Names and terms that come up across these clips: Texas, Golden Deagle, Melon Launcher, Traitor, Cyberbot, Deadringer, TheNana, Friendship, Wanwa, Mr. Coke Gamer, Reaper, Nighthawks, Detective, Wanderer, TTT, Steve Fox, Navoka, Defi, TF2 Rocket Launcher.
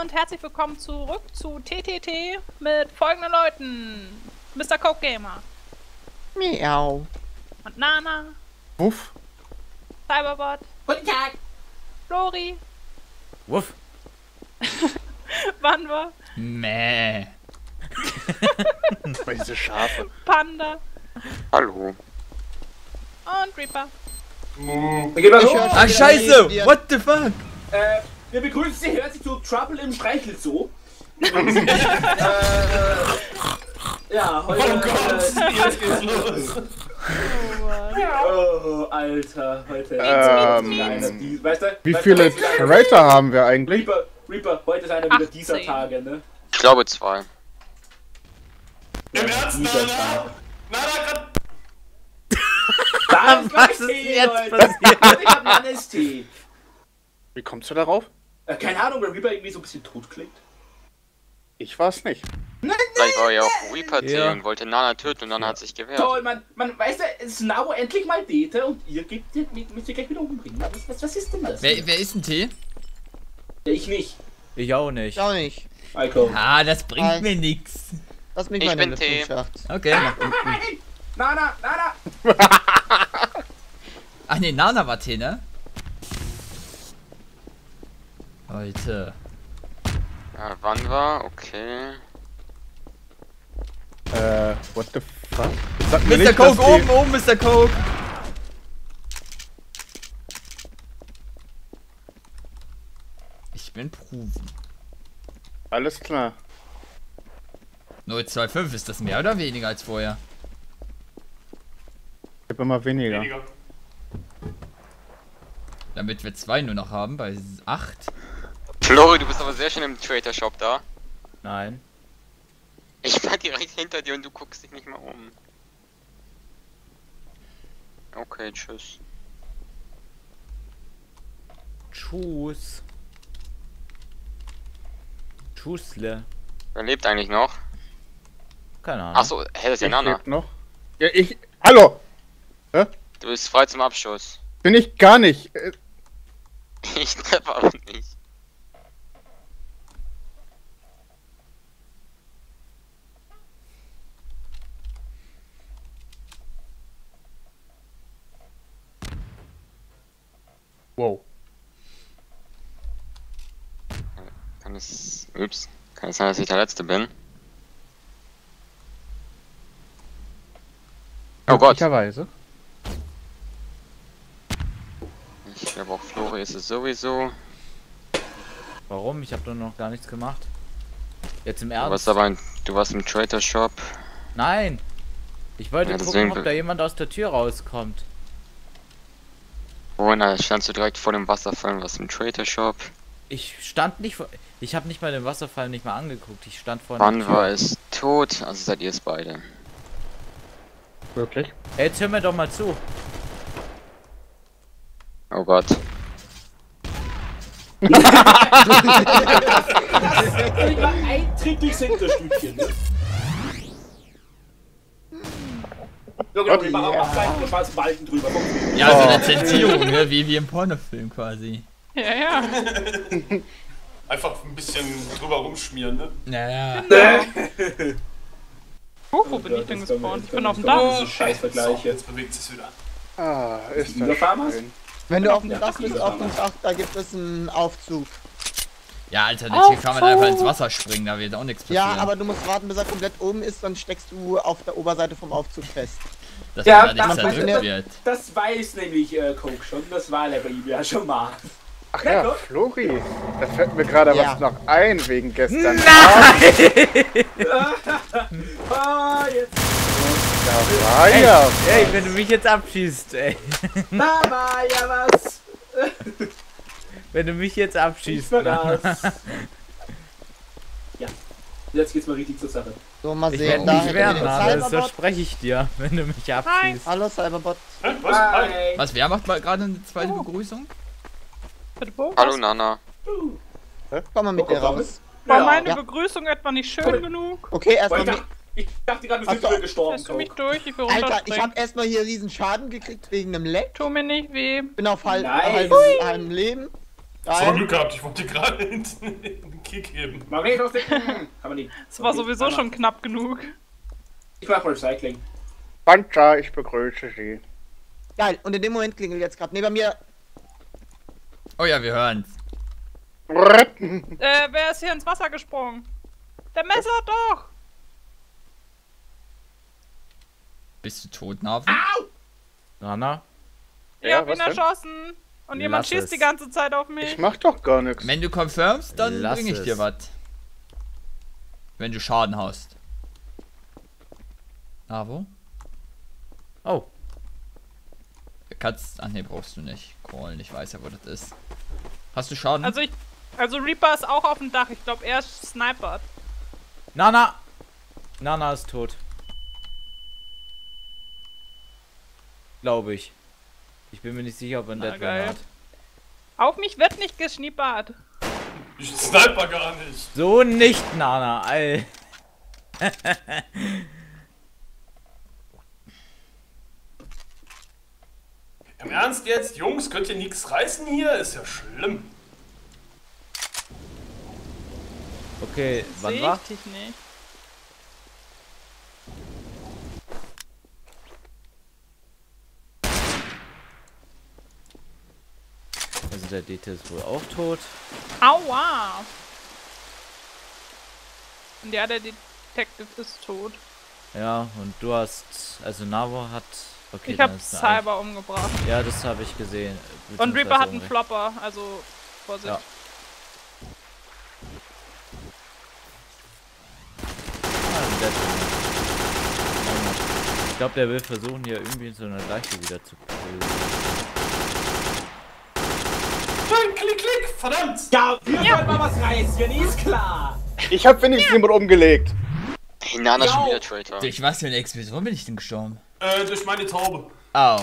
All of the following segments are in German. und herzlich willkommen zurück zu TTT mit folgenden Leuten. Mr. Coke Gamer. Miau. Und Nana. Wuff. Cyberbot. Guten Tag. Flori. Wuff. Wanwa. Mäh. Diese Schafe. Panda. Hallo. Und Reaper. Ah, scheiße! What the fuck? Wir begrüßen Sie herzlich zu Trouble im Streichelzoo. Ja, heute... Oh Gott, jetzt geht's los! Oh Mann. Oh, Alter, heute... Weißt du, wie viele Creator haben wir eigentlich? Reaper, heute ist einer wieder dieser Tage, ne? Ich glaube 2. Im Ernst, Nana? Nana, was ist jetzt passiert? Ich hab Nanas Tee. Wie kommst du darauf? Keine Ahnung, weil Reaper irgendwie so ein bisschen tot klingt. Ich war's nicht. Vielleicht war ja auch Reaper-Tee und wollte Nana töten und Nana hat sich gewehrt. Toll, man weiß ja, es ist endlich mal Dete und ihr müsst ihr gleich wieder umbringen. Was ist denn das? Wer ist ein Tee? Ich nicht. Ich auch nicht. Ich auch nicht. Ah, das bringt mir nichts. Lass mich mal in den Tee. Okay. Nana! Ach ne, Nana war Tee, ne? Leute. Ja, Wanwa, okay. What the fuck? Mr. Coke, oben, Mr. Coke! Ich bin Proven. Alles klar. 0,25, ist das mehr oder weniger als vorher? Ich hab immer weniger. Damit wir 2 nur noch haben, bei 8. Flori, du bist aber sehr schön im Trader Shop da. Nein. Ich war direkt hinter dir und du guckst dich nicht mal um. Okay, tschüss. Tschüss. Tschüssle. Wer lebt eigentlich noch? Keine Ahnung. Achso, hä, das ist ja Nana. Noch? Ja, ich. Hallo! Hä? Du bist frei zum Abschuss. Bin ich gar nicht. Ich treffe auch nicht. Wow. Kann es sein, dass ich der Letzte bin? Oh Gott. Ich glaube auch Flori ist es sowieso. Warum? Ich habe doch noch gar nichts gemacht. Jetzt im Ernst. Du warst im Trader Shop. Nein. Ich wollte gucken, ob da jemand aus der Tür rauskommt. Oh, na, standst du direkt vor dem Wasserfall, was im Trader Shop? Ich stand nicht vor. Ich habe nicht mal den Wasserfall nicht mal angeguckt. Ich stand vor. Wanwa ist tot, also seid ihr es beide. Wirklich? Ey, jetzt hör mir doch mal zu. Oh Gott. Ich war ein Tritt durchs Hinterstübchen, ne? So, genau, wir machen auch einen schwarzen Balken drüber. Ja, so eine Zensierung, ne? Wie im Pornofilm quasi. Ja, ja. Einfach ein bisschen drüber rumschmieren, ne? Naja. Wo bin ich denn gespawnt? Ich bin auf dem Dach. Das ist Scheißvergleich. Jetzt bewegt es sich wieder. Ah, ist das schön. Wenn du auf dem Dach bist, auf dem Dach, da gibt es einen Aufzug. Ja, alternativ kann man einfach ins Wasser springen, da wird auch nichts passieren. Ja, aber du musst warten, bis er komplett oben ist, dann steckst du auf der Oberseite vom Aufzug fest. Dass ja, da nichts zerdrückt wird. Das weiß nämlich Coke schon, das war der bei ihm ja schon mal. Ach ja, ja, Flori, da fällt mir gerade was noch ein wegen gestern. Nein! Ah, jetzt. Da war ja. Ey, wenn du mich jetzt abschießt, ey. Da war ja was. Wenn du mich jetzt abschießt, dann. Ja. Jetzt geht's mal richtig zur Sache. So, mal sehen. Ich werde nicht werden, das verspreche ich dir, wenn du mich abschießt. Hallo, Cyberbot. Was, wer macht mal gerade eine zweite Begrüßung? Hallo, Nana. Komm mal mit dir raus. War meine Begrüßung etwa nicht schön genug? Okay, erstmal. Ich dachte gerade, wir sind früher gestorben. Lass mich durch, ich will runterspringen. Alter, ich hab erstmal hier riesen Schaden gekriegt wegen einem Leck. Tu mir nicht weh. Bin auf halbem Leben. Nein. So Glück gehabt, ich wollte dir gerade einen Kick geben. Marie, los, aber nicht. Es war okay, sowieso schon knapp genug. Ich mache Recycling. Pancha, ich begrüße Sie. Geil, und in dem Moment klingelt jetzt gerade neben mir. Oh ja, wir hören's. Wer ist hier ins Wasser gesprungen? Der Messer doch! Bist du tot, Narven? Au! Nana? Ich hab ihn erschossen. Und jemand schießt die ganze Zeit auf mich. Ich mach doch gar nichts. Wenn du confirmst, dann bring ich dir was. Wenn du Schaden hast. Navo? Oh. Kannst. Ach ne, brauchst du nicht. Callen, ich weiß ja, wo das ist. Hast du Schaden? Also Reaper ist auch auf dem Dach. Ich glaube, er ist Sniper. Nana! Nana ist tot. Glaube ich. Ich bin mir nicht sicher, ob er einen Deadringer hat. Auf mich wird nicht geschnippert. Ich sniper gar nicht. So nicht, Nana, all. Im Ernst jetzt, Jungs, könnt ihr nichts reißen hier? Ist ja schlimm. Okay, wann war? Seh ich dich nicht. Also der DT ist wohl auch tot. Aua! Und ja, der Detective ist tot. Ja, und du hast... Also Navo hat... Okay, ich hab Cyber umgebracht. Ja, das habe ich gesehen. Und Reaper hat einen Flopper, also... Vorsicht. Ja. Ich glaube, der will versuchen, hier irgendwie in so einer Leiche wieder zu pullen. Klick, klick, verdammt! Ja, wir wollen mal was reißen, ist klar! Ich hab wenigstens jemand umgelegt. Hey, Nana schon wieder Traitor. Durch was für eine Explosion bin ich denn gestorben? Durch meine Taube. Au.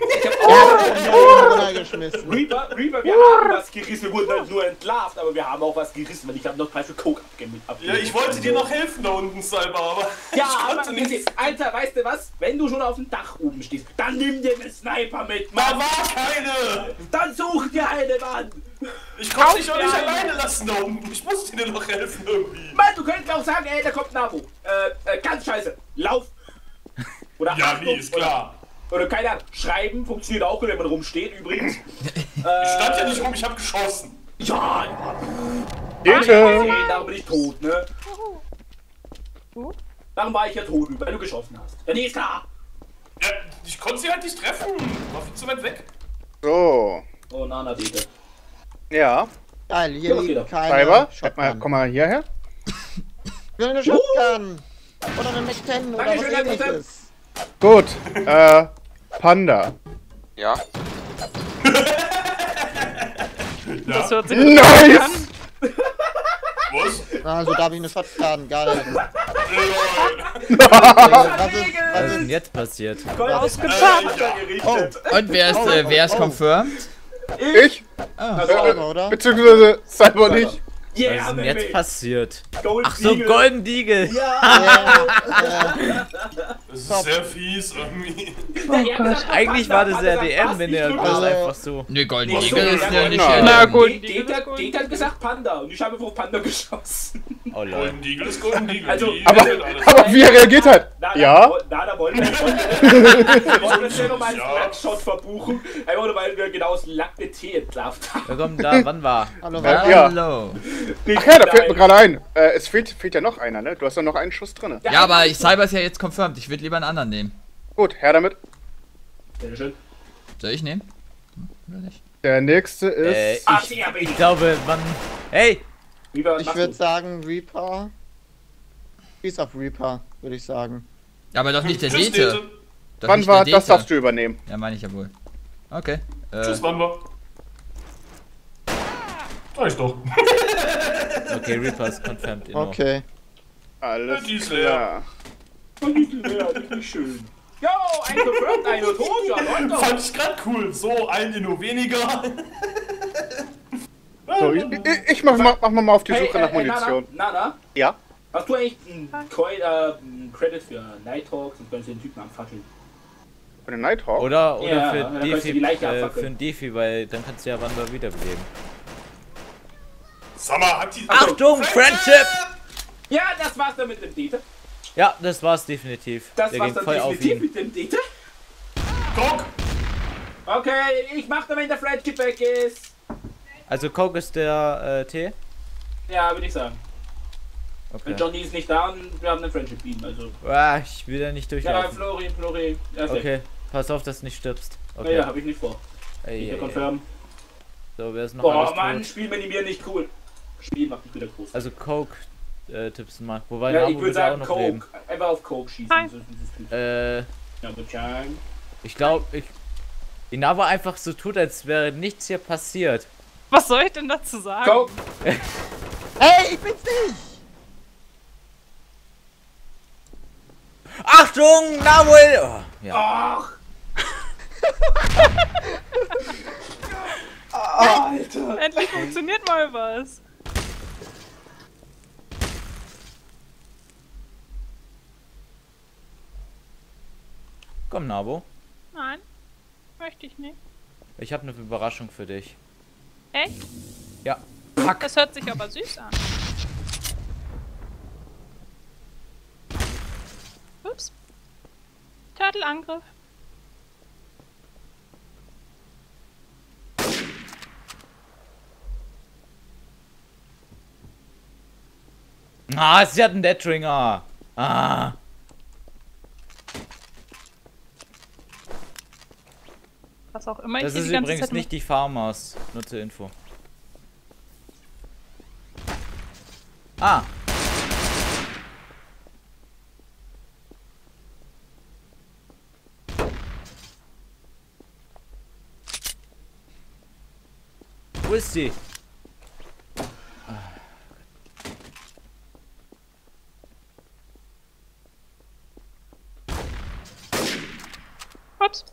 Ich hab auch geschmissen. Reaper, wir haben was gerissen, wir wurden nur entlarvt, aber wir haben auch was gerissen, weil ich habe noch 3 für Coke abgegeben. Ja, ich wollte dir noch helfen da unten, Cyber, aber ja, ich konnte nicht. Alter, weißt du was? Wenn du schon auf dem Dach oben stehst, dann nimm dir den Sniper mit, Mann. Da war keine! Dann such dir eine, Mann! Ich konnte dich auch nicht alleine lassen da unten, ich musste dir noch helfen irgendwie. Mann, du könntest auch sagen, ey, da kommt Navo. Ganz scheiße, lauf! Oder ja, Achtung, ist klar. Oder keiner schreiben, funktioniert auch, wenn man rumsteht, übrigens. Ich stand ja nicht rum, ich hab geschossen. Ja, darum bin ich tot, ne? Darum war ich ja tot, weil du geschossen hast. Ja, nee, ist klar. Ja, ich konnte sie halt nicht treffen. War viel zu weit weg. So. Oh, Nana, bitte. Ja. Geil, hier liegt keiner. Komm mal hierher. Ich will eine Shotgun. Oder eine Mech-10 oder was ähnliches. Gut, Panda. Ja. Das hört sich nice an. Was? Also da habe ich eine Shotgun, geil. Was ist denn jetzt passiert? Oh. Und wer ist confirmed? Ich? Ah. Cyber, oder? Beziehungsweise Cyber nicht. Yeah, was ist denn jetzt passiert? Ach so, Golden Deagle! Ja! Das ist sehr fies irgendwie. Eigentlich war das ja DM, wenn der das einfach so. Ne, Golden Deagle ist ja nicht. Na gut, Deagle hat gesagt Panda und ich habe wohl Panda geschossen. Oh lol. Golden Deagle ist Golden Deagle. Aber wie er reagiert hat? Ja? Na, da wollen wir schnell nochmal einen Lackshot verbuchen. Einfach nur, weil wir genau das lackte Tee entlarvt haben. Komm, da, Wanwa. Hallo. Ach ja, da fällt mir gerade ein. Es fehlt ja noch einer, ne? Du hast ja noch einen Schuss drin. Ja, aber Cyber ist ja jetzt confirmed. Ich würde lieber einen anderen nehmen. Gut, her damit. Sehr schön. Soll ich nehmen? Oder nicht? Der nächste ist... ich glaube, man... Hey! Ich würde sagen, Reaper... Peace auf Reaper, würde ich sagen. Ja, aber doch nicht der Dete. Wann war das, darfst du übernehmen. Ja, meine ich ja wohl. Okay. Tschüss, wann war... Ich doch. Okay, Reaper ist confirmed. Okay. Alles klar. Richtig schön. Yo, ein confirmed, ein tot, ja, Leute. Fand ich grad cool. So, ein Dino weniger. So, ich mach mal auf die Suche nach Munition. Nana? Ja? Hast du eigentlich einen Credit für Nighthawks und könntest den Typen abfackeln? Für den Nighthawk? Oder für den Defi, weil dann kannst du ja Wanderer wiederbeleben. Sag mal, hat die... Achtung, Friendship! Ja, das war's dann mit dem Dete. Ja, das war's definitiv. Das war's dann definitiv mit dem Dete. Coke! Okay, ich mach dann, wenn der Friendship weg ist. Also Coke ist der T? Ja, würde ich sagen. Okay. Wenn Johnny ist nicht da und wir haben einen Friendship Beam, also... Ah, ich will da nicht durchlaufen. Ja, Flori. Okay, pass auf, dass du nicht stirbst. Okay. Naja, hab ich nicht vor. Ey, confirm. So, wer ist noch alles tot? Boah, Mann, Spiel mit mir nicht cool. Spiel macht mich wieder groß. Also Coke tippst mal. Wobei, ja, ich würde sagen, Coke. Leben. Einfach auf Coke schießen. So, ich glaube, Inaba einfach so tut, als wäre nichts hier passiert. Was soll ich denn dazu sagen? Coke! Ey, ich bin's nicht! Achtung, Namuel! Oh, ja. Ach! Alter! Endlich funktioniert mal was! Komm, Nabo. Nein, möchte ich nicht. Ich habe eine Überraschung für dich. Echt? Ja. Fuck. Das hört sich aber süß an. Ups. Turtle-Angriff. Ah, sie hat einen Deadringer. Ah. Was auch immer. Das ist übrigens nicht die Farmers. Nur zur Info. Ah. Wo ist sie? Ups.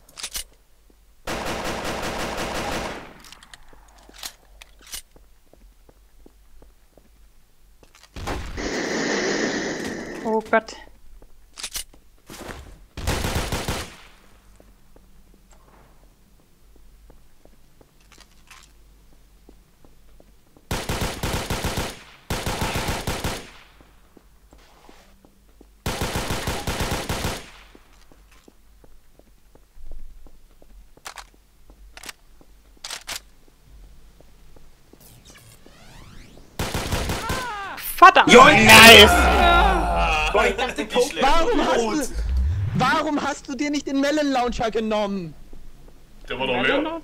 Oh Gott. Verdammt! Jo, nice! Ja. Boah, ich dachte, warum hast du dir nicht den Melon Launcher genommen? Der war doch leer.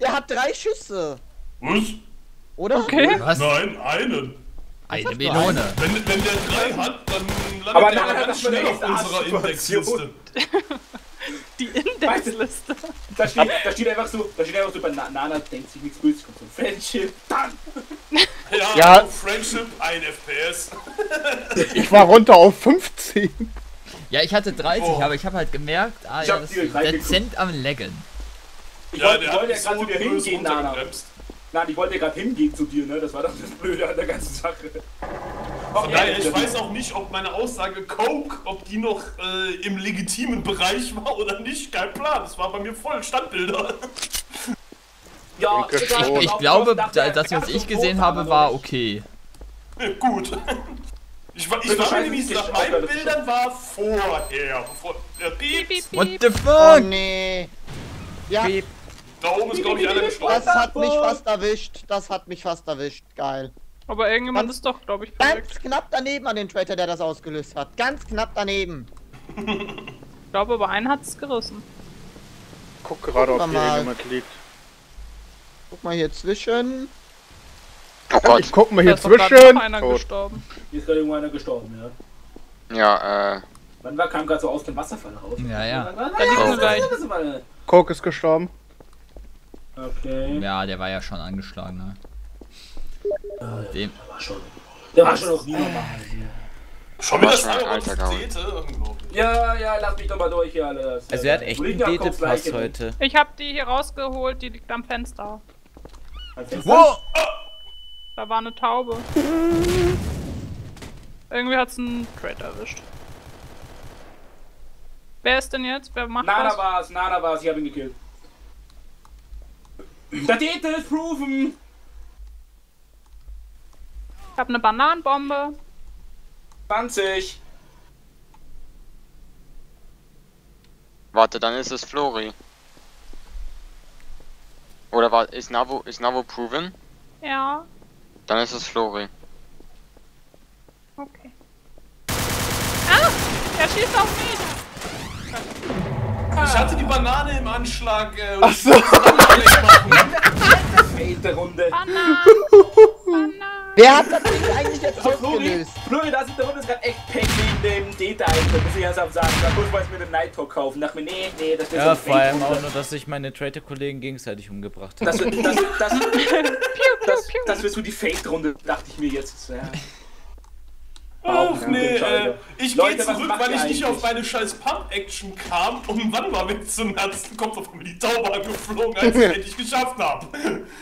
Der hat 3 Schüsse. Was? Oder? Okay. Was? Nein, einen. Eine Melone. Wenn der 3 hat, dann landet der ganz schnell auf unserer Indexliste. Die Indexliste. Da steht einfach so Banana denkt sich nichts Böses, kommt so Friendship, dann! Ja, Friendship, 1 FPS. Ich war runter auf 15. Ja, ich hatte 30, aber ich habe halt gemerkt, das ist dezent am Laggen. Ich wollte ja gerade zu dir hingehen, Nana. Nein, ich wollte ja gerade hingehen zu dir, ne? Das war doch das Blöde an der ganzen Sache. Ich weiß auch nicht, ob meine Aussage Coke, ob die noch im legitimen Bereich war oder nicht. Kein Plan, das war bei mir voll Standbilder. Ja, ich glaube, das, was ich gesehen habe, war okay. Ja, gut. Ich war mir nicht nach meinen Bildern war vorher. What the fuck? Oh, nee. Ja. Piep. Da oben ist, glaube ich, einer gestorben. Das hat mich fast erwischt. Geil. Aber irgendjemand ist doch, glaube ich, perfekt. Ganz knapp daneben an den Traitor, der das ausgelöst hat. Ganz knapp daneben. Ich glaube, aber einen hat's gerissen. Guck gerade, ob hier irgendjemand liegt. Guck mal hier zwischen. Oh Gott. Ich guck mal hier zwischen. Einer gestorben. Hier ist gerade irgendwo einer gestorben, ja. Ja, Wanwa kam gerade so aus dem Wasserfall raus. Ja, ja. Da liegt nur gleich. Coke ist gestorben. Okay. Ja, der war ja schon angeschlagen, ne? Ja, der war schon noch nie normal. Schon wieder Cyberbot. Ja, lass mich doch mal durch hier alle. Also er hat echt einen Dete-Pass heute. Ich hab die hier rausgeholt, die liegt am Fenster. Wow! Da war eine Taube. Irgendwie hat's einen Traitor erwischt. Wer ist denn jetzt? Wer macht das? Nana war's, ich hab ihn gekillt. Der Dete ist proven! Ich hab eine Bananenbombe. 20. Warte, dann ist es Flori. Oder war, ist Navo proven? Ja. Dann ist es Flori. Okay. Ah! Er schießt auf mich! Ich hatte die Banane im Anschlag. Ach so. Zweite Runde. Banane. Wer hat das Ding eigentlich jetzt ausgelöst? Flori, das in der Runde ist gerade echt peng wegen dem Data-Item, muss ich ernsthaft sagen. Da muss man jetzt mit dem Nighthawk kaufen. Dachte mir, nee, das ist ja so. Vor allem auch nur, dass ich meine Traitor-Kollegen gegenseitig umgebracht habe. Das wirst du die Fake-Runde, dachte ich mir jetzt. Ja. Oh, nee, ich gehe zurück, weil ich nicht auf meine scheiß Pump-Action kam, um Wanwa wegzunatzen. Kommt auf mir die Taube angeflogen, als ich es endlich geschafft habe.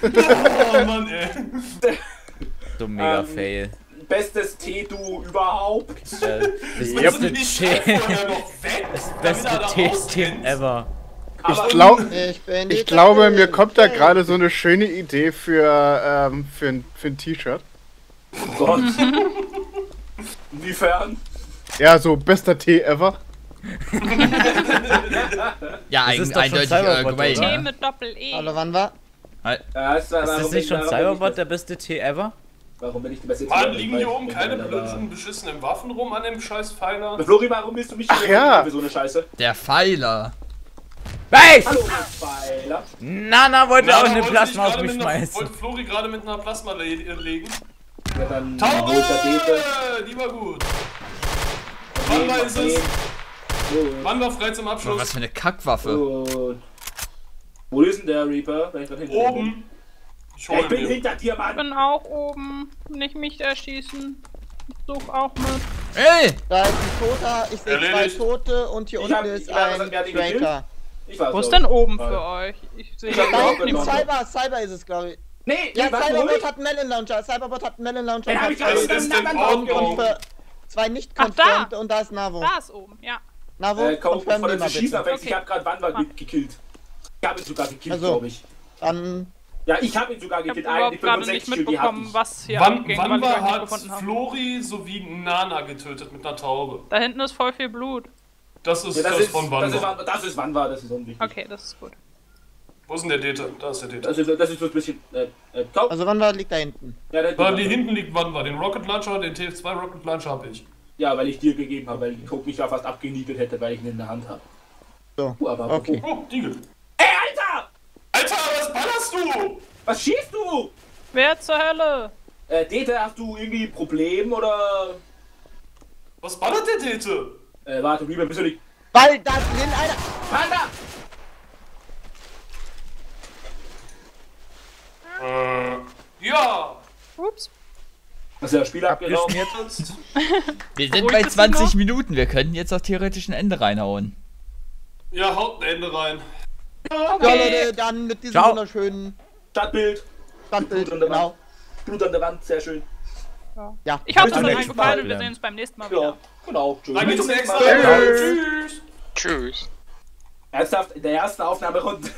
Oh Mann, ey. So mega fail. Bestes Tee-Du überhaupt. Das beste Tee-Team ever. Ich glaube, mir kommt da gerade so eine schöne Idee für ein T-Shirt. Oh Gott. Inwiefern? Ja, so bester Tee ever. Ja, eindeutig Argument. Tee mit Doppel-E. Hallo, Wanwa? Ist das nicht schon Cyberbot der beste Tee ever? Warum bin ich die beste Tee ever? Mann, liegen hier oben keine blöden beschissenen Waffen rum an dem scheiß Pfeiler. Flori, warum bist du mich hier für so eine Scheiße? Der Pfeiler. Hey! Hallo, Pfeiler. Nana wollte auch eine Plasma auf mich schmeißen. Wollte Flori gerade mit einer Plasma legen? Ja, dann Taube! Die war gut! Wanwa ist es? Wanwa frei zum Abschluss! Was für eine Kackwaffe! Gut. Wo ist denn der Reaper? Wenn ich hinter oben! Ich bin hinter dir, Mann! Ich bin auch oben! Nicht mich erschießen! Ich such auch mit! Ey! Da ist ein Toter, ich sehe zwei Tote und hier unten ist ein Breaker. Wo ist denn oben für euch? Ich sehe nicht. Cyber ist es, glaube ich. Nee, ja, Cyberbot hat einen Melon Launcher. Den hab ich gerade gesehen. Zwei nicht konfrontiert und da ist Navo. Da ist oben, ja. Navo, komm von den Schießer weg. Okay. Ich hab gerade Wanwa gekillt. Ich hab ihn sogar gekillt, also, glaube ich. Dann. Ja, ich hab ihn sogar gekillt. Ich hab nicht mitbekommen, was hier abging. Wanwa hat Flori sowie Nana getötet mit einer Taube. Da hinten ist voll viel Blut. Das ist das von Wanwa. Das ist Wanwa, das ist unwichtig. Okay, das ist gut. Wo ist denn der Dete? Da ist der Dete. Das ist so ein bisschen. Also Wanwa liegt da hinten. Ja, da hinten liegt Wanwa. Den Rocket Launcher und den TF2 Rocket Launcher habe ich. Ja, weil ich dir gegeben habe, weil Coke mich ja fast abgenietet hätte, weil ich ihn in der Hand habe. So. Aber okay. Oh, Deagle. Ey, Alter! Alter, was ballerst du? Was schießt du? Wer zur Hölle? Dete, hast du irgendwie ein Problem oder. Was ballert der Dete? Warte, Reaper, bist du nicht. Ball da drin, Alter! Alter! Ja! Ups. Also der Spieler abgelaufen jetzt. Wir sind bei 20 Minuten, wir könnten jetzt auch theoretisch ein Ende reinhauen. Ja, haut ein Ende rein. Okay. Ja, Leute, dann mit diesem wunderschönen Stadtbild, genau. Blut an der Wand, sehr schön. Ja. Ich hoffe, es hat euch gefallen und wir sehen uns beim nächsten Mal wieder. Genau, tschüss. Tschüss. Ernsthaft, in der ersten Aufnahmerunde.